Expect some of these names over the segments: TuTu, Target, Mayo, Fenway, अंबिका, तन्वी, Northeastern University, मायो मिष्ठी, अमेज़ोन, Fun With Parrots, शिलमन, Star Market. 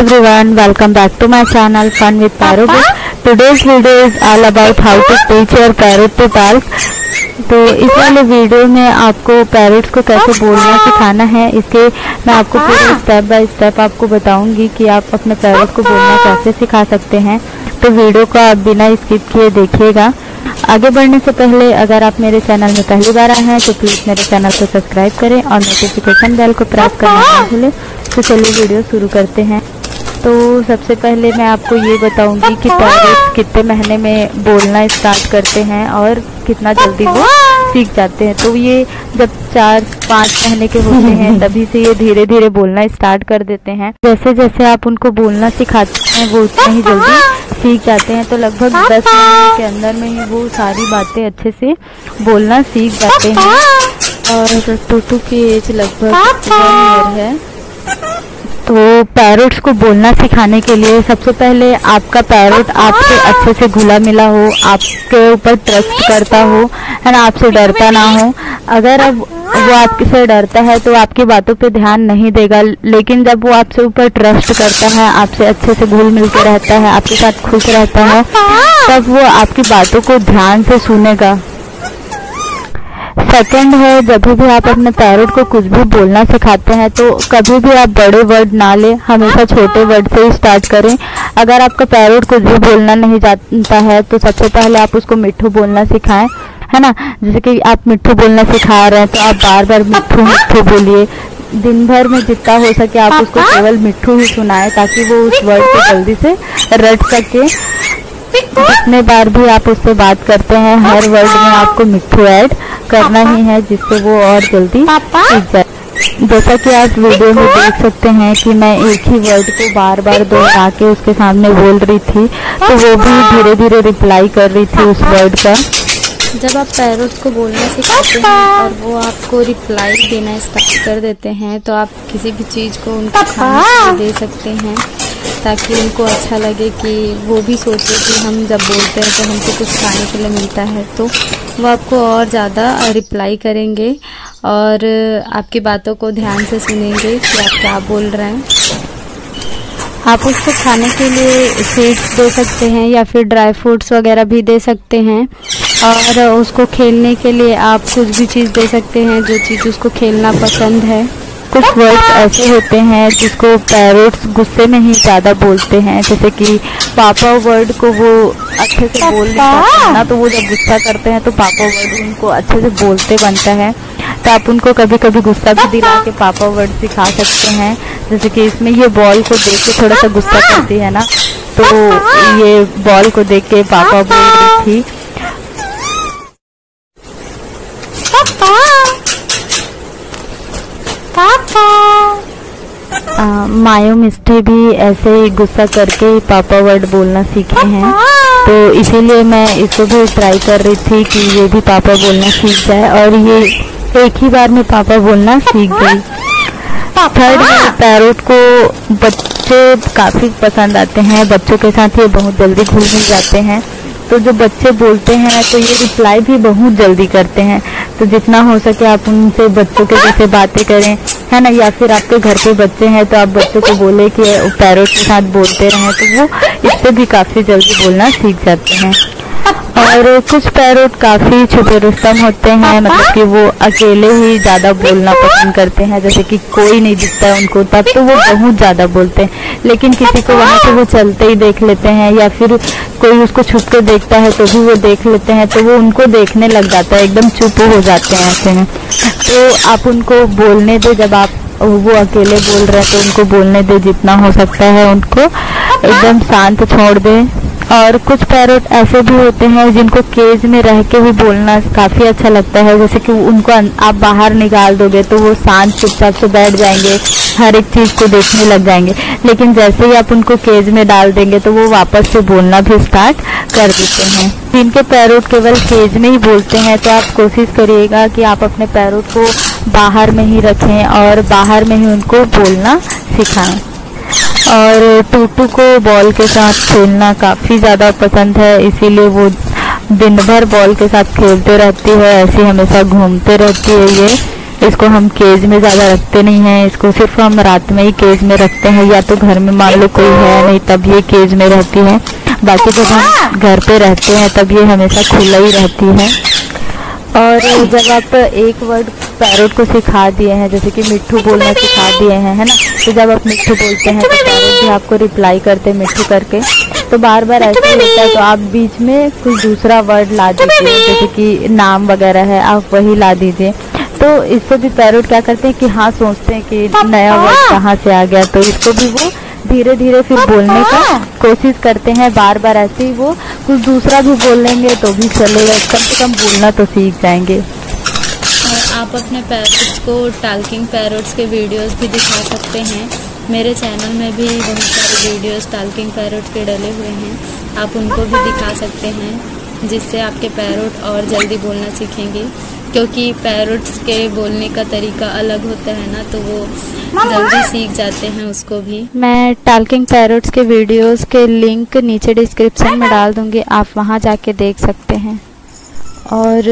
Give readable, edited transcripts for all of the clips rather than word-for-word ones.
everyone, welcome back to my channel Fun with Parrots. Today's video is all about how to teach your parrot to talk. तो इस वाले video में आपको parrots को कैसे बोलना सिखाना है, इसके मैं आपको पूरा स्टेप बाय स्टेप आपको बताऊंगी कि आप अपने पैरट को बोलना कैसे सिखा सकते हैं। तो वीडियो को आप बिना स्किप किए देखिएगा। आगे बढ़ने से पहले अगर आप मेरे चैनल में पहली बार आए हैं तो प्लीज़ मेरे चैनल को सब्सक्राइब करें और नोटिफिकेशन बेल को प्रेस करना ना भूलें। तो चलिए वीडियो शुरू करते हैं। तो सबसे पहले मैं आपको ये बताऊंगी कि पैरट्स कितने महीने में बोलना स्टार्ट करते हैं और कितना जल्दी वो सीख जाते हैं। तो ये जब 4-5 महीने के होते हैं तभी से ये धीरे धीरे बोलना स्टार्ट कर देते हैं। जैसे जैसे आप उनको बोलना सिखाते हैं वो उतना ही जल्दी सीख जाते हैं। तो लगभग 10 महीने के अंदर में ही वो सारी बातें अच्छे से बोलना सीख जाते हैं। और टूटू की एज लगभग 1 ईयर है। तो पैरट्स को बोलना सिखाने के लिए सबसे पहले आपका पैरट आपसे अच्छे से घुला मिला हो, आपके ऊपर ट्रस्ट करता हो, है ना, आपसे डरता ना हो। अगर अब वो आपसे डरता है तो आपकी बातों पे ध्यान नहीं देगा, लेकिन जब वो आपसे ऊपर ट्रस्ट करता है, आपसे अच्छे से घुल मिल के रहता है, आपके साथ खुश रहता है, तब वो आपकी बातों को ध्यान से सुनेगा। सेकेंड है, जब भी आप अपने पैरट को कुछ भी बोलना सिखाते हैं तो कभी भी आप बड़े वर्ड ना लें, हमेशा छोटे वर्ड से ही स्टार्ट करें। अगर आपका पैरट कुछ भी बोलना नहीं जानता है तो सबसे पहले आप उसको मिठ्ठू बोलना सिखाएं, है ना। जैसे कि आप मिठ्ठू बोलना सिखा रहे हैं तो आप बार बार मिठ्ठू मिठ्ठू बोलिए। दिन भर में जितना हो सके आप उसको केवल मिठ्ठू ही सुनाएं ताकि वो उस वर्ड को जल्दी से रट सके। जितने बार भी आप उससे बात करते हैं हर वर्ड में आपको मिठ्ठू ऐड करना ही है, जिससे वो और जल्दी सीख जाए। जैसा कि आप वीडियो में देख सकते हैं कि मैं एक ही वर्ड को बार बार दोहरा के उसके सामने बोल रही थी, तो वो भी धीरे धीरे रिप्लाई कर रही थी उस वर्ड का। जब आप पैरट्स को बोलना सिखाते हैं और वो आपको रिप्लाई देना स्टार्ट कर देते हैं तो आप किसी भी चीज़ को उनको खाने के लिए दे सकते हैं ताकि उनको अच्छा लगे, कि वो भी सोचे कि हम जब बोलते हैं तो हमको कुछ खाने के लिए मिलता है। तो वो आपको और ज़्यादा रिप्लाई करेंगे और आपकी बातों को ध्यान से सुनेंगे कि आप क्या बोल रहे हैं। आप उसको खाने के लिए सीड्स दे सकते हैं या फिर ड्राई फ्रूट्स वगैरह भी दे सकते हैं। और उसको खेलने के लिए आप कुछ भी चीज़ दे सकते हैं, जो चीज़ उसको खेलना पसंद है। कुछ वर्ड्स ऐसे होते हैं जिसको पैरट्स गुस्से में ही ज़्यादा बोलते हैं, जैसे कि पापा वर्ड को वो अच्छे से बोल नहीं पाते ना, तो वो जब गुस्सा करते हैं तो पापा वर्ड उनको अच्छे से बोलते बनता है। तो आप उनको कभी कभी गुस्सा भी दिला के पापा वर्ड सिखा सकते हैं। जैसे कि इसमें ये बॉल को देख के थोड़ा सा गुस्सा करती है ना, तो ये बॉल को देख के पापा बोल रही थी। मायो मिष्ठी भी ऐसे ही गुस्सा करके पापा वर्ड बोलना सीखे हैं, तो इसीलिए मैं इसको भी ट्राई कर रही थी कि ये भी पापा बोलना सीख जाए, और ये एक ही बार में पापा बोलना सीख गई। थर्ड, पैरट को बच्चे काफ़ी पसंद आते हैं, बच्चों के साथ ये बहुत जल्दी घुल मिल जाते हैं। तो जो बच्चे बोलते हैं तो ये रिप्लाई भी बहुत जल्दी करते हैं। तो जितना हो सके आप उनसे बच्चों के जैसे बातें करें, है ना, या फिर आपके घर पे बच्चे हैं तो आप बच्चों को बोले कि पैरट के साथ बोलते रहें, तो वो इससे भी काफ़ी जल्दी बोलना सीख जाते हैं। और कुछ पैरट काफ़ी छुपे रुस्तम होते हैं, मतलब कि वो अकेले ही ज़्यादा बोलना पसंद करते हैं। जैसे कि कोई नहीं दिखता है उनको तब तो वो बहुत ज़्यादा बोलते हैं, लेकिन किसी को वहाँ से वो चलते ही देख लेते हैं या फिर कोई उसको छुप के देखता है तो भी वो देख लेते हैं, तो वो उनको देखने लग जाता है, एकदम चुप हो जाते हैं ऐसे में। तो आप उनको बोलने दें, जब आप वो अकेले बोल रहे हैं तो उनको बोलने दें, जितना हो सकता है उनको एकदम शांत छोड़ दें। और कुछ पैरट ऐसे भी होते हैं जिनको केज में रह के भी बोलना काफ़ी अच्छा लगता है। जैसे कि उनको आप बाहर निकाल दोगे तो वो शांत चुपचाप से बैठ जाएंगे, हर एक चीज़ को देखने लग जाएंगे, लेकिन जैसे ही आप उनको केज में डाल देंगे तो वो वापस से बोलना भी स्टार्ट कर देते हैं। जिनके पैरट केवल केज में ही बोलते हैं तो आप कोशिश करिएगा कि आप अपने पैरट को बाहर में ही रखें और बाहर में ही उनको बोलना सिखाएं। और टूटू को बॉल के साथ खेलना काफ़ी ज़्यादा पसंद है, इसीलिए वो दिन भर बॉल के साथ खेलते रहती है, ऐसे हमेशा घूमते रहती है ये। इसको हम केज में ज़्यादा रखते नहीं हैं, इसको सिर्फ हम रात में ही केज में रखते हैं, या तो घर में मान लो कोई है नहीं तब ये केज में रहती है, बाकी जब हम घर पे रहते हैं तब ये हमेशा खुला ही रहती है। और जब आप एक वर्ड पैरोट को सिखा दिए हैं, जैसे कि मिट्ठू बोलना सिखा दिए हैं, है ना, तो जब आप मिट्ठू बोलते हैं तो पैरोट भी आपको रिप्लाई करते हैं मिट्ठू करके, तो बार बार ऐसे होता है तो आप बीच में कुछ दूसरा वर्ड ला दीजिए, जैसे कि नाम वगैरह है आप वही ला दीजिए, तो इससे भी पैरोट क्या करते हैं कि हाँ सोचते हैं कि नया वर्ड कहाँ से आ गया, तो इसको भी वो धीरे धीरे फिर बोलने का कोशिश करते हैं। बार बार ऐसे ही वो कुछ दूसरा भी बोल लेंगे तो भी चलेगा, कम से कम बोलना तो सीख जाएंगे। और आप अपने पैरोट्स को टॉकिंग पैरोट्स के वीडियोस भी दिखा सकते हैं, मेरे चैनल में भी बहुत सारे वीडियोस टॉकिंग पैरोट के डले हुए हैं, आप उनको भी दिखा सकते हैं, जिससे आपके पैरोट और जल्दी बोलना सीखेंगे, क्योंकि पैरोट्स के बोलने का तरीका अलग होता है ना, तो वो जल्दी सीख जाते हैं उसको भी। मैं टॉकिंग पैरोट्स के वीडियोस के लिंक नीचे डिस्क्रिप्शन में डाल दूँगी, आप वहाँ जाके देख सकते हैं। और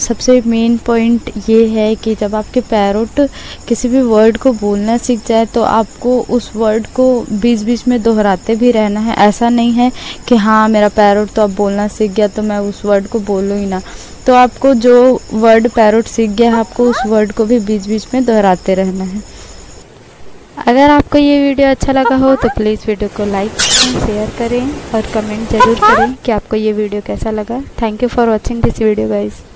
सबसे मेन पॉइंट ये है कि जब आपके पैरोट किसी भी वर्ड को बोलना सीख जाए तो आपको उस वर्ड को बीच बीच में दोहराते भी रहना है, ऐसा नहीं है कि हाँ मेरा पैरोट तो अब बोलना सीख गया तो मैं उस वर्ड को बोलूँ ही ना, तो आपको जो वर्ड पैरोट सीख गया आपको उस वर्ड को भी बीच बीच में दोहराते रहना है। अगर आपको ये वीडियो अच्छा लगा हो तो प्लीज़ वीडियो को लाइक करें, शेयर करें और कमेंट ज़रूर करें कि आपको ये वीडियो कैसा लगा। Thank you for watching this video guys.